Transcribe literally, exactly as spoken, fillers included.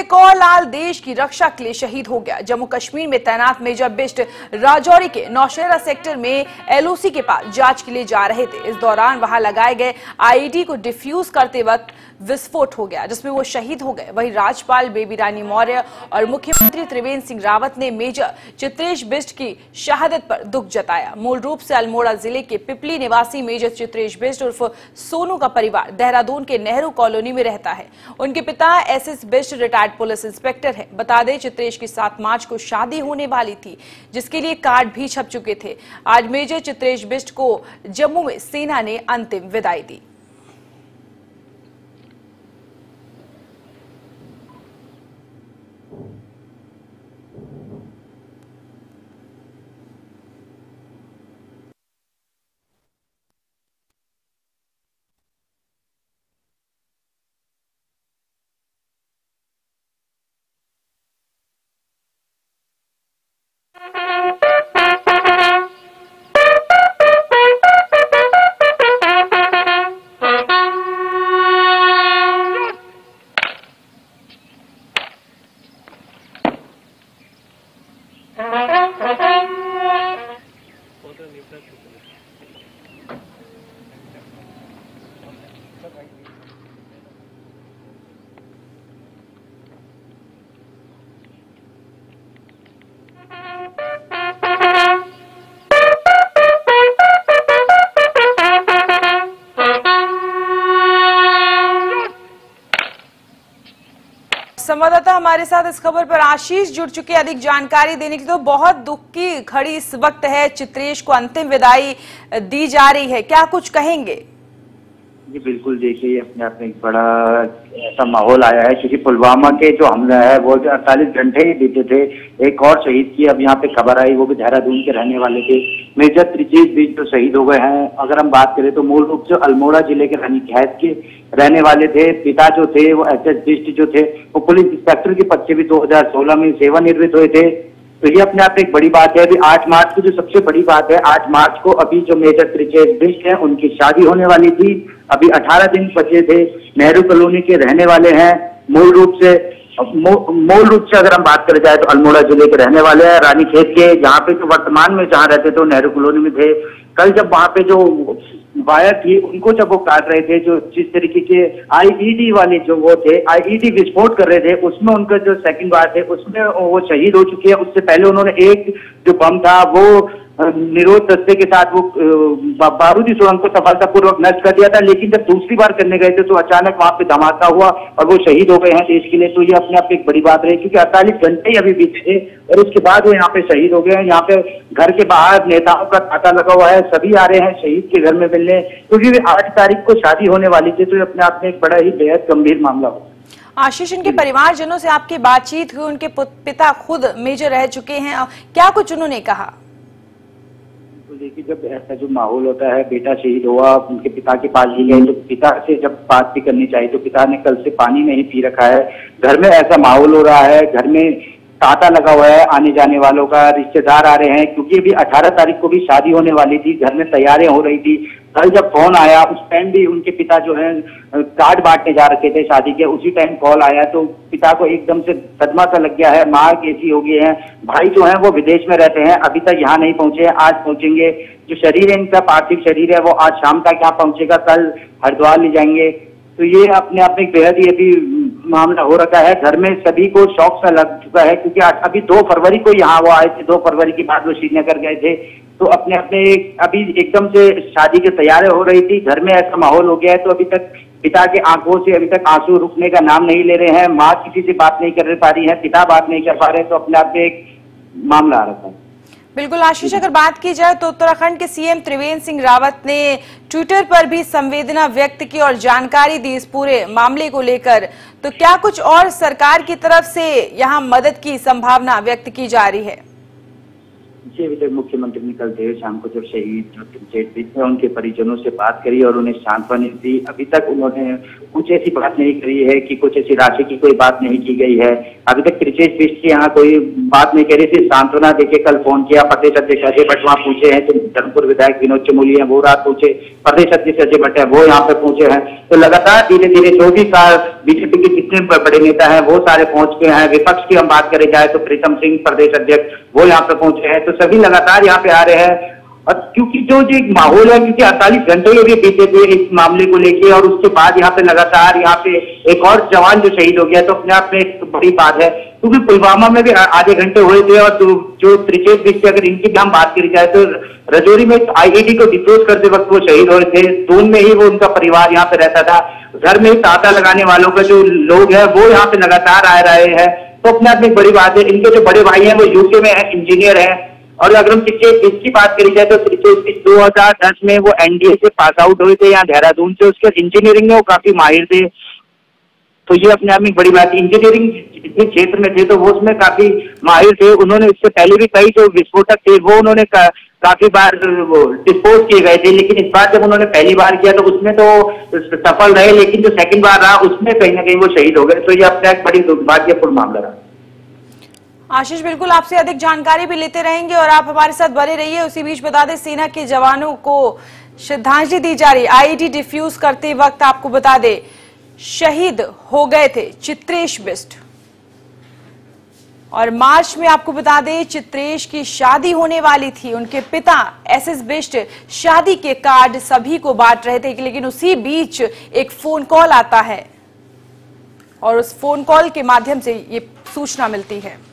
एक और लाल देश की रक्षा के लिए शहीद हो गया। जम्मू कश्मीर में तैनात मेजर बिष्ट राजौरी के नौशेरा सेक्टर में एल ओ सी के पास जांच के लिए जा रहे थे। इस दौरान वहां लगाए गए आई ई डी को डिफ्यूज करते वक्त विस्फोट हो गया, जिसमें वो शहीद हो गए। वहीं राज्यपाल बेबी रानी मौर्य और मुख्यमंत्री त्रिवेंद्र सिंह रावत ने मेजर चित्रेश बिष्ट की शहादत पर दुख जताया। मूल रूप से अल्मोड़ा जिले के पिपली निवासी मेजर चित्रेश बिष्ट उर्फ सोनू का परिवार देहरादून के नेहरू कॉलोनी में रहता है। उनके पिता S S Bisht retired police inspector है। बता दें चित्रेश की सात मार्च को शादी होने वाली थी, जिसके लिए कार्ड भी छप चुके थे। आज मेजर चित्रेश बिष्ट को जम्मू में सेना ने अंतिम विदाई दी। संवाददाता हमारे साथ इस खबर पर आशीष जुड़ चुके हैं अधिक जानकारी देने के लिए। तो बहुत दुख की घड़ी इस वक्त है, चित्रेश को अंतिम विदाई दी जा रही है, क्या कुछ कहेंगे? जी बिल्कुल, देखिए अपने आप में एक बड़ा ऐसा माहौल आया है क्योंकि पुलवामा के जो हमला है वो अड़तालीस घंटे ही बीते थे। एक और शहीद की अब यहाँ पे खबर आई, वो भी देहरादून के रहने वाले थे। मेजर चित्रेश बिष्ट जो शहीद हो गए हैं, अगर हम बात करें तो मूल रूप से अल्मोड़ा जिले के रानीखेत के रहने वाले थे। पिता जो थे वो एस एस बिष्ट जो थे वो पुलिस इंस्पेक्टर के पद से भी दो हजार सोलह में सेवानिवृत्त हुए थे। तो ये अपने आप में एक बड़ी बात है। अभी आठ मार्च की जो सबसे बड़ी बात है, आठ मार्च को अभी जो मेजर चित्रेश बिष्ट है उनकी शादी होने वाली थी। अभी अठारह दिन बचे थे, नेहरू कॉलोनी के रहने वाले हैं। मूल रूप से मू, मूल रूप से अगर हम बात करें जाए तो अल्मोड़ा जिले के रहने वाले हैं, रानीखेत के, जहाँ पे जो वर्तमान में जहाँ रहते थे नेहरू कॉलोनी में थे। कल जब वहाँ पे जो वायर थी उनको जब वो काट रहे थे, जो जिस तरीके के आई ई डी वाले जो वो थे आई ई डी विस्फोट कर रहे थे, उसमें उनका जो सेकंड वायर थे उसमें वो शहीद हो चुके हैं। उससे पहले उन्होंने एक जो बम था वो निरोध दस्ते के साथ वो बारूदी सुरंग को सफलतापूर्वक नष्ट कर दिया था, लेकिन जब दूसरी बार करने गए थे तो अचानक वहां पे धमाका हुआ और वो शहीद हो गए हैं देश के लिए। तो ये अपने आप एक बड़ी बात रही क्योंकि अड़तालीस घंटे ही अभी बीते थे और उसके बाद वो यहाँ पे शहीद हो गए हैं। यहाँ पे घर के बाहर नेताओं का तांता लगा हुआ है, सभी आ रहे हैं शहीद के घर में मिलने क्योंकि वे आठ तारीख को शादी होने वाली थी। तो ये अपने आप में एक बड़ा ही बेहद गंभीर मामला हो। आशीष, इनके परिवारजनों से आपकी बातचीत हुई, उनके पिता खुद मेजर रह चुके हैं, क्या कुछ उन्होंने कहा? देखिए जब ऐसा जो माहौल होता है, बेटा शहीद हुआ, उनके पिता के पास ही गए तो पिता से जब बात भी करनी चाहिए तो पिता ने कल से पानी नहीं पी रखा है। घर में ऐसा माहौल हो रहा है, घर में तांता लगा हुआ है, आने जाने वालों का, रिश्तेदार आ रहे हैं क्योंकि अभी अठारह तारीख को भी शादी होने वाली थी, घर में तैयारियां हो रही थी। कल जब फोन आया उस टाइम भी उनके पिता जो है कार्ड बांटने जा रखे थे शादी के, उसी टाइम कॉल आया तो पिता को एकदम से सदमा सा लग गया है। माँ कैसी हो गई है, भाई जो है वो विदेश में रहते हैं, अभी तक यहाँ नहीं पहुंचे हैं, आज पहुंचेंगे। जो शरीर है इनका, पार्थिव शरीर है वो आज शाम तक यहाँ पहुंचेगा, कल हरिद्वार ले जाएंगे। तो ये अपने आप में एक बेहद ही अभी मामला हो रखा है। घर में सभी को शौक सा लग चुका है क्योंकि अभी दो फरवरी को यहाँ वो आए थे, दो फरवरी के बाद वो श्रीनगर गए थे। तो अपने अपने अभी एकदम से शादी की तैयारियां हो रही थी, घर में ऐसा माहौल हो गया है। तो अभी तक पिता के आंखों से अभी तक आंसू रुकने का नाम नहीं ले रहे हैं। माँ किसी से बात नहीं कर पा रही है, पिता बात नहीं कर पा रहे, तो अपने आप में एक मामला आ रहा है। बिल्कुल आशीष, अगर बात की जाए तो उत्तराखंड के सी एम त्रिवेंद्र सिंह रावत ने ट्विटर पर भी संवेदना व्यक्त की और जानकारी दी इस पूरे मामले को लेकर, तो क्या कुछ और सरकार की तरफ से यहां मदद की संभावना व्यक्त की जा रही है? मुख्यमंत्री ने कल देर शाम को जब शहीद उनके परिजनों से बात करी और उन्हें सांत्वना दी। अभी तक उन्होंने कुछ ऐसी बात नहीं करी है कि कुछ ऐसी राशि की कोई बात नहीं की गई है। अभी तक त्रिचेश बिष्ट की यहाँ कोई बात नहीं कह रही थी। सांत्वना देके कल फोन किया, प्रदेश अध्यक्ष अजय भट्ट वहाँ पूछे हैं, तो धर्मपुर विधायक विनोद चमोली हैं वो रात पूछे, प्रदेश अध्यक्ष अजय भट्ट है वो यहाँ पे पूछे हैं। तो लगातार धीरे धीरे जो भी बीजेपी के कितने बड़े नेता हैं वो सारे पहुंच गए हैं। विपक्ष की हम बात करें जाए तो प्रीतम सिंह प्रदेश अध्यक्ष वो यहाँ पे पहुंचे हैं। तो सभी लगातार यहाँ पे आ रहे हैं, और क्योंकि जो जो एक माहौल है, क्योंकि अड़तालीस घंटे ये भी बीते हुए इस मामले को लेके, और उसके बाद यहाँ पे लगातार यहाँ पे एक और जवान जो शहीद हो गया, तो अपने आप में एक बड़ी बात है। क्योंकि पुलवामा में भी आधे घंटे हुए थे, और जो त्रिचेश बिष्ट अगर इनकी भी हम बात करी जाए तो रजौरी में आई ई डी को डिप्लोज करते वक्त वो शहीद हुए थे। दून में ही वो उनका परिवार यहाँ पे रहता था, घर में ही तांता लगाने वालों का जो लोग है वो यहाँ पे लगातार आ रहे हैं। तो अपने आप में एक बड़ी बात है। इनके जो बड़े भाई हैं वो यूके में इंजीनियर हैं, और अगर हम त्रिचेश बिष्ट की बात करी जाए तो त्रिचेश बिष्ट दो हजार दस में वो एन डी ए से पास आउट हुए थे यहाँ देहरादून से। उसके इंजीनियरिंग में वो काफी माहिर थे, तो ये अपने आप में बड़ी बात है। इंजीनियरिंग जिस क्षेत्र में थे तो वो उसमें काफी माहिर थे। उन्होंने इससे पहले भी कई जो विस्फोटक थे वो उन्होंने का, काफी बार डिस्पोज किए गए थे, लेकिन इस बार जब उन्होंने पहली बार किया तो उसमें तो सफल रहे, लेकिन जो सेकेंड बार रहा उसमें कहीं ना कहीं वो शहीद हो गए। तो ये अपने आप बड़ी दुर्भाग्यपूर्ण मामला रहा। आशीष, बिल्कुल आपसे अधिक जानकारी भी लेते रहेंगे और आप हमारे साथ बने रहिए। उसी बीच बता दें, सेना के जवानों को श्रद्धांजलि दी जा रही। आई ई डी डिफ्यूज करते वक्त आपको बता दें शहीद हो गए थे चित्रेश बिष्ट, और मार्च में आपको बता दें चित्रेश की शादी होने वाली थी। उनके पिता एस एस बिष्ट शादी के कार्ड सभी को बांट रहे थे, लेकिन उसी बीच एक फोन कॉल आता है, और उस फोन कॉल के माध्यम से ये सूचना मिलती है।